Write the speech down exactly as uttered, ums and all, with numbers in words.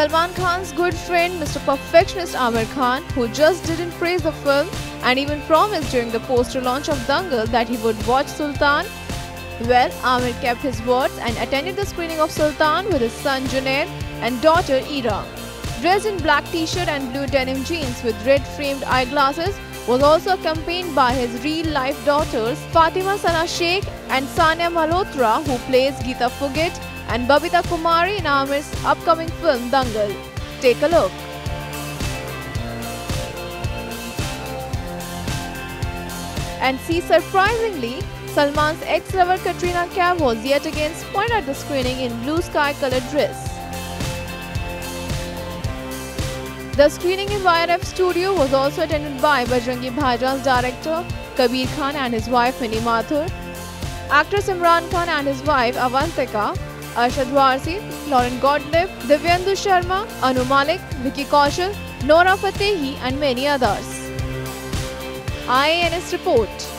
Salman Khan's good friend, Mister Perfectionist Aamir Khan, who just didn't praise the film and even promised during the poster launch of Dangal that he would watch Sultan. Well, Aamir kept his words and attended the screening of Sultan with his son Junaid and daughter Ira. Dressed in black t-shirt and blue denim jeans with red framed eyeglasses, was also accompanied by his real-life daughters Fatima Sana Sheikh and Sanya Malhotra, who plays Geeta Phogat, and Babita Kumari in Aamir's upcoming film Dangal. Take a look. And see, surprisingly, Salman's ex-lover Katrina Kaif was yet again spotted at the screening in blue sky-colored dress. The screening in Y R F Studio was also attended by Bajrangi Bhaijaa's director Kabir Khan and his wife Mini Mathur, actress Imran Khan and his wife Avantika, Arshad Warsi, Lauren Gottlieb, Divyendu Sharma, Anu Malik, Vicky Kaushal, Nora Fatehi and many others. I A N S report.